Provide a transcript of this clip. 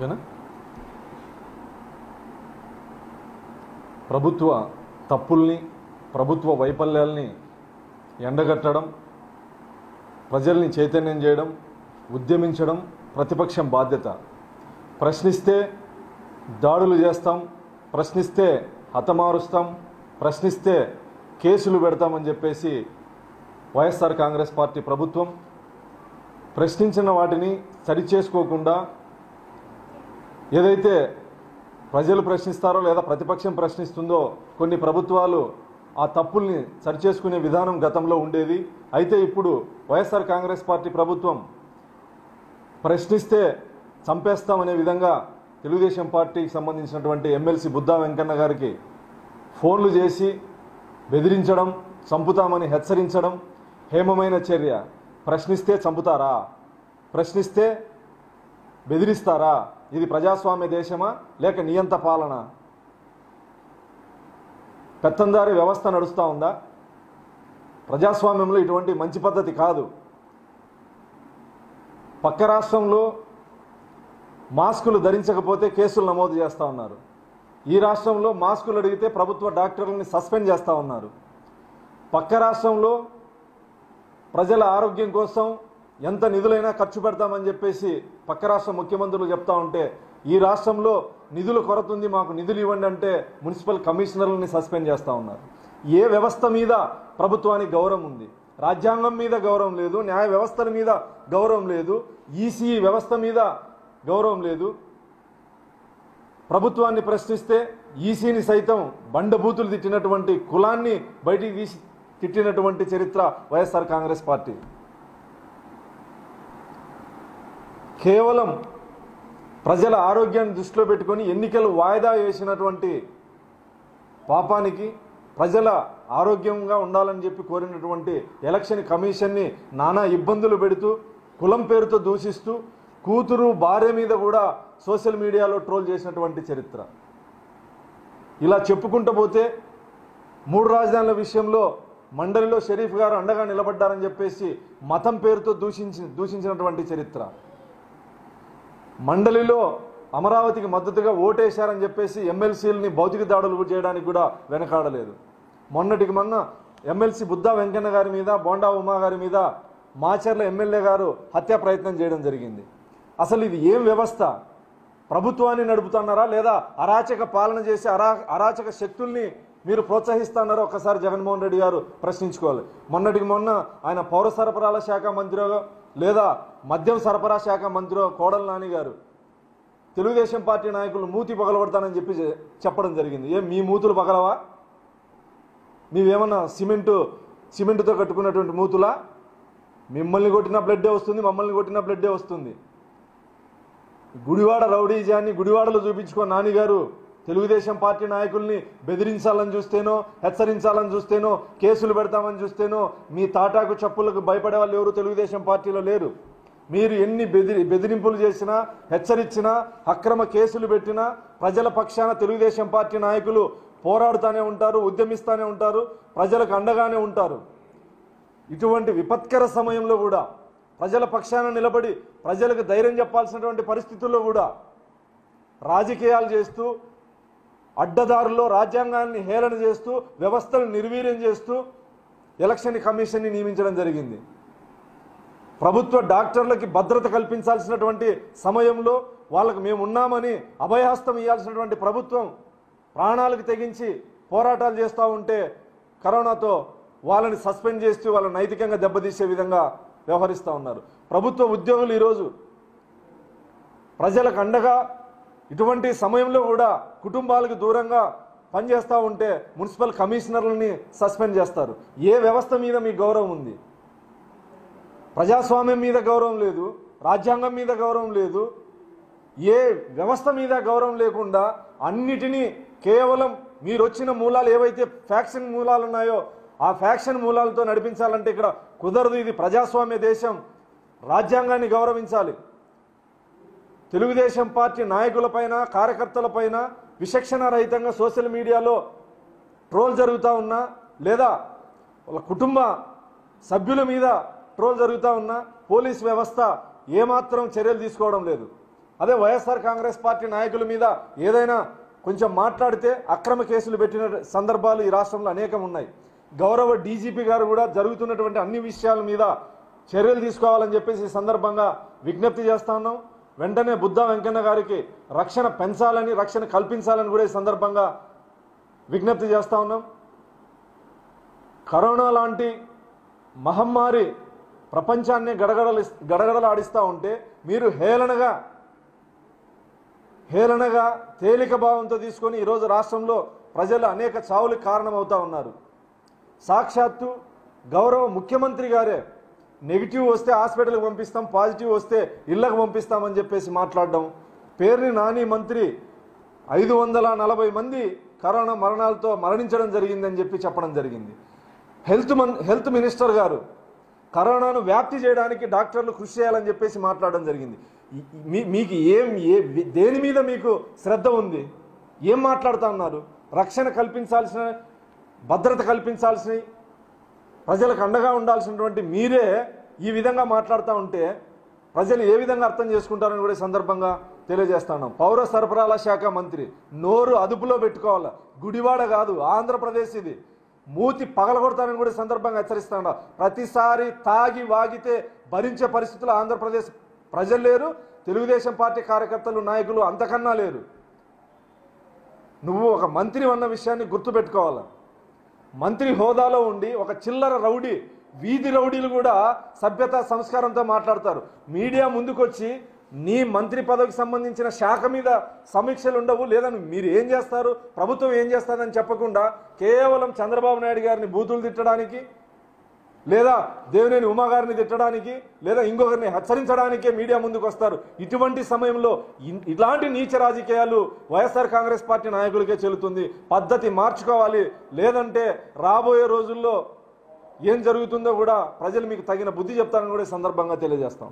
ఓకేనా ప్రభుత్వ తప్పుల్ని ప్రభుత్వ వైఫల్యాల్ని ఎండగట్టడం ప్రజల్ని చైతన్యం చేయడం ఉద్యమించడం ప్రతిపక్షం బాధ్యత ప్రశ్నిస్తే దాడులు చేస్తాం ప్రశ్నిస్తే హతమారుస్తాం ప్రశ్నిస్తే కేసులు పెడతాం అని చెప్పేసి వైఎస్ఆర్ కాంగ్రెస్ పార్టీ ప్రభుత్వం ప్రశ్నించిన వాటిని సరి చేసుకోకుండా ఏదైతే ప్రజలు ప్రశ్నిస్తారో లేదా ప్రతిపక్షం ప్రశ్నిస్తుందో కొన్ని ప్రభుత్వాలు ఆ తప్పుల్ని సరి చేసుకునే విధానం గతంలో ఉండేది. అయితే ఇప్పుడు వైఎస్ఆర్ కాంగ్రెస్ పార్టీ ప్రభుత్వం ప్రశ్నిస్తే చంపేస్తామనే విధంగా తెలుగుదేశం పార్టీకి సంబంధించినటువంటి ఎమ్మెల్సీ బుద్ధా వెంకన్న గారికి ఫోన్లు చేసి బెదిరించడం చంపుతామని హెచ్చరించడం హేమమైన చర్య. ప్రశ్నిస్తే చంపుతారా, ప్రశ్నిస్తే బెదిరిస్తారా? ఇది ప్రజాస్వామ్య దేశమా లేక నియంత పాలన? పెత్తందారి వ్యవస్థ నడుస్తూ ఉందా? ప్రజాస్వామ్యంలో ఇటువంటి మంచి పద్ధతి కాదు. పక్క రాష్ట్రంలో మాస్కులు ధరించకపోతే కేసులు నమోదు చేస్తూ ఉన్నారు. ఈ రాష్ట్రంలో మాస్కులు అడిగితే ప్రభుత్వ డాక్టర్లని సస్పెండ్ చేస్తూ ఉన్నారు. పక్క రాష్ట్రంలో ప్రజల ఆరోగ్యం కోసం ఎంత నిధులైనా ఖర్చు పెడతామని చెప్పేసి పక్క రాష్ట్ర ముఖ్యమంత్రులు చెప్తా ఉంటే, ఈ రాష్ట్రంలో నిధుల కొరత ఉంది మాకు నిధులు ఇవ్వండి అంటే మున్సిపల్ కమిషనర్లని సస్పెండ్ చేస్తూ ఉన్నారు. ఏ వ్యవస్థ మీద ప్రభుత్వానికి గౌరవం ఉంది? రాజ్యాంగం మీద గౌరవం లేదు, న్యాయ వ్యవస్థల మీద గౌరవం లేదు, ఈసీ వ్యవస్థ మీద గౌరవం లేదు. ప్రభుత్వాన్ని ప్రశ్నిస్తే ఈసీని సైతం బండబూతులు తిట్టినటువంటి, కులాన్ని బయటికి తీసి తిట్టినటువంటి చరిత్ర వైఎస్ఆర్ కాంగ్రెస్ పార్టీ. కేవలం ప్రజల ఆరోగ్యాన్ని దృష్టిలో పెట్టుకొని ఎన్నికలు వాయిదా వేసినటువంటి పాపానికి, ప్రజల ఆరోగ్యంగా ఉండాలని చెప్పి కోరినటువంటి ఎలక్షన్ కమిషన్ని నానా ఇబ్బందులు పెడుతూ కులం పేరుతో దూషిస్తూ కూతురు భార్య మీద కూడా సోషల్ మీడియాలో ట్రోల్ చేసినటువంటి చరిత్ర. ఇలా చెప్పుకుంటూ పోతే మూడు రాజధానుల విషయంలో మండలిలో షరీఫ్ గారు అండగా నిలబడ్డారని చెప్పేసి మతం పేరుతో దూషించినటువంటి చరిత్ర. మండలిలో అమరావతికి మద్దతుగా ఓటేశారని చెప్పేసి ఎమ్మెల్సీలని భౌతిక దాడులు చేయడానికి కూడా వెనకాడలేదు. మొన్నటికి మొన్న ఎమ్మెల్సీ బుద్ధా వెంకన్న గారి మీద, బోండా ఉమా గారి మీద మాచర్ల ఎమ్మెల్యే గారు హత్యా ప్రయత్నం చేయడం జరిగింది. అసలు ఇది ఏం వ్యవస్థ? ప్రభుత్వాన్ని నడుపుతున్నారా లేదా అరాచక పాలన చేసి అరాచక శక్తుల్ని మీరు ప్రోత్సహిస్తున్నారో ఒకసారి జగన్మోహన్ రెడ్డి గారు ప్రశ్నించుకోవాలి. మొన్నటికి మొన్న ఆయన పౌర సరఫరాల శాఖ మంత్రి లేదా మద్యం సరఫరా శాఖ మంత్రి కోడల నాని గారు తెలుగుదేశం పార్టీ నాయకులు మూతి పగలబడతానని చెప్పి చెప్పడం జరిగింది. ఏం మీ మూతులు పగలవా? మీవేమన్నా సిమెంటుతో కట్టుకున్నటువంటి మూతులా? మిమ్మల్ని కొట్టిన బ్లడ్డే వస్తుంది, మమ్మల్ని కొట్టిన బ్లడ్డే వస్తుంది. గుడివాడ రౌడీజాన్ని గుడివాడలో చూపించుకో నానిగారు తెలుగుదేశం పార్టీ నాయకుల్ని బెదిరించాలని చూస్తేనో, హెచ్చరించాలని చూస్తేనో, కేసులు పెడతామని చూస్తేనో, మీ తాటాకు చప్పులకు భయపడే వాళ్ళు ఎవరు తెలుగుదేశం పార్టీలో లేరు. మీరు ఎన్ని బెదిరింపులు చేసినా, హెచ్చరించినా, అక్రమ కేసులు పెట్టినా ప్రజల పక్షాన తెలుగుదేశం పార్టీ నాయకులు పోరాడుతూనే ఉంటారు, ఉద్యమిస్తూనే ఉంటారు, ప్రజలకు అండగానే ఉంటారు. ఇటువంటి విపత్కర సమయంలో కూడా ప్రజల పక్షాన నిలబడి ప్రజలకు ధైర్యం చెప్పాల్సినటువంటి పరిస్థితుల్లో కూడా రాజకీయాలు చేస్తూ, అడ్డదారుల్లో రాజ్యాంగాన్ని హేళన చేస్తూ, వ్యవస్థను నిర్వీర్యం చేస్తూ ఎలక్షన్ కమిషన్ని నియమించడం జరిగింది. ప్రభుత్వ డాక్టర్లకి భద్రత కల్పించాల్సినటువంటి సమయంలో వాళ్ళకు మేము ఉన్నామని అభయహస్తం ఇవ్వాల్సినటువంటి ప్రభుత్వం ప్రాణాలకు తెగించి పోరాటాలు చేస్తూ ఉంటే కరోనాతో వాళ్ళని సస్పెండ్ చేస్తూ వాళ్ళని నైతికంగా దెబ్బతీసే విధంగా వ్యవహరిస్తూ ఉన్నారు. ప్రభుత్వ ఉద్యోగులు ఈరోజు ప్రజలకు అండగా ఇటువంటి సమయంలో కూడా కుటుంబాలకు దూరంగా పనిచేస్తూ ఉంటే మున్సిపల్ కమిషనర్లని సస్పెండ్ చేస్తారు. ఏ వ్యవస్థ మీద మీ గౌరవం ఉంది? ప్రజాస్వామ్యం మీద గౌరవం లేదు, రాజ్యాంగం మీద గౌరవం లేదు, ఏ వ్యవస్థ మీద గౌరవం లేకుండా అన్నిటినీ కేవలం మీరు వచ్చిన మూలాలు ఏవైతే ఫ్యాక్షన్ మూలాలు ఉన్నాయో ఆ ఫ్యాక్షన్ మూలాలతో నడిపించాలంటే ఇక్కడ కుదరదు. ఇది ప్రజాస్వామ్య దేశం, రాజ్యాంగాన్ని గౌరవించాలి. తెలుగుదేశం పార్టీ నాయకులపైన, కార్యకర్తలపైన విచక్షణ రహితంగా సోషల్ మీడియాలో ట్రోల్ జరుగుతూ ఉన్నా, లేదా వాళ్ళ కుటుంబ సభ్యుల మీద ట్రోల్ జరుగుతూ ఉన్నా పోలీస్ వ్యవస్థ ఏమాత్రం చర్యలు తీసుకోవడం లేదు. అదే వైఎస్ఆర్ కాంగ్రెస్ పార్టీ నాయకుల మీద ఏదైనా కొంచెం మాట్లాడితే అక్రమ కేసులు పెట్టిన సందర్భాలు ఈ రాష్ట్రంలో అనేకం ఉన్నాయి. గౌరవ డీజీపీ గారు కూడా జరుగుతున్నటువంటి అన్ని విషయాల మీద చర్యలు తీసుకోవాలని చెప్పేసి ఈ సందర్భంగా విజ్ఞప్తి చేస్తున్నాం. వెంటనే బుద్ధా వెంకన్న గారికి రక్షణ పెంచాలని రక్షణ కల్పించాలని కూడా ఈ సందర్భంగా విజ్ఞప్తి చేస్తా ఉన్నాం. కరోనా లాంటి మహమ్మారి ప్రపంచాన్ని గడగడలాడిస్తూ ఉంటే మీరు హేళనగా తేలిక భావంతో తీసుకొని ఈరోజు రాష్ట్రంలో ప్రజలు అనేక చావులకు కారణమవుతూ ఉన్నారు. సాక్షాత్తు గౌరవ ముఖ్యమంత్రి గారే నెగిటివ్ వస్తే హాస్పిటల్కి పంపిస్తాం, పాజిటివ్ వస్తే ఇళ్లకు పంపిస్తామని చెప్పేసి మాట్లాడడం, పేరుని నాని మంత్రి 540 మంది కరోనా మరణాలతో మరణించడం జరిగిందని చెప్పి చెప్పడం జరిగింది. హెల్త్ మినిస్టర్ గారు కరోనాను వ్యాప్తి చేయడానికి డాక్టర్లు కృషి చేయాలని చెప్పేసి మాట్లాడడం జరిగింది. మీకు దేని మీద మీకు శ్రద్ధ ఉంది? ఏం మాట్లాడుతూ ఉన్నారు? రక్షణ కల్పించాల్సిన, భద్రత కల్పించాల్సిన, ప్రజలకు అండగా ఉండాల్సినటువంటి మీరే ఈ విధంగా మాట్లాడుతూ ఉంటే ప్రజలు ఏ విధంగా అర్థం చేసుకుంటారని కూడా సందర్భంగా తెలియజేస్తాను. పౌర సరఫరాల శాఖ మంత్రి నోరు అదుపులో పెట్టుకోవాలి. గుడివాడ కాదు, ఆంధ్రప్రదేశ్ ఇది. మూతి పగలగొడతానని కూడా సందర్భంగా హెచ్చరిస్తాను. ప్రతిసారి తాగి వాగితే భరించే పరిస్థితులు ఆంధ్రప్రదేశ్ ప్రజలు లేరు, తెలుగుదేశం పార్టీ కార్యకర్తలు నాయకులు అంతకన్నా లేరు. నువ్వు ఒక మంత్రి అన్న విషయాన్ని గుర్తుపెట్టుకోవాలి. మంత్రి హోదాలో ఉండి ఒక చిల్లర రౌడీ, వీధి రౌడీలు కూడా సభ్యత సంస్కారంతో మాట్లాడతారు. మీడియా ముందుకొచ్చి నీ మంత్రి పదవికి సంబంధించిన శాఖ మీద సమీక్షలు ఉండవు, లేదని మీరు ఏం చేస్తారు, ప్రభుత్వం ఏం చేస్తారని చెప్పకుండా కేవలం చంద్రబాబు నాయుడు గారిని బూతులు తిట్టడానికి, లేదా దేవినేని ఉమా గారిని తిట్టడానికి, లేదా ఇంకొకరిని హెచ్చరించడానికే మీడియా ముందుకు వస్తారు. ఇటువంటి సమయంలో ఇలాంటి నీచ రాజకీయాలు వైఎస్ఆర్ కాంగ్రెస్ పార్టీ నాయకులకే చెల్లుతుంది. పద్ధతి మార్చుకోవాలి, లేదంటే రాబోయే రోజుల్లో ఏం జరుగుతుందో కూడా ప్రజలు మీకు తగిన బుద్ధి చెప్తారని కూడా సందర్భంగా తెలియజేస్తాం.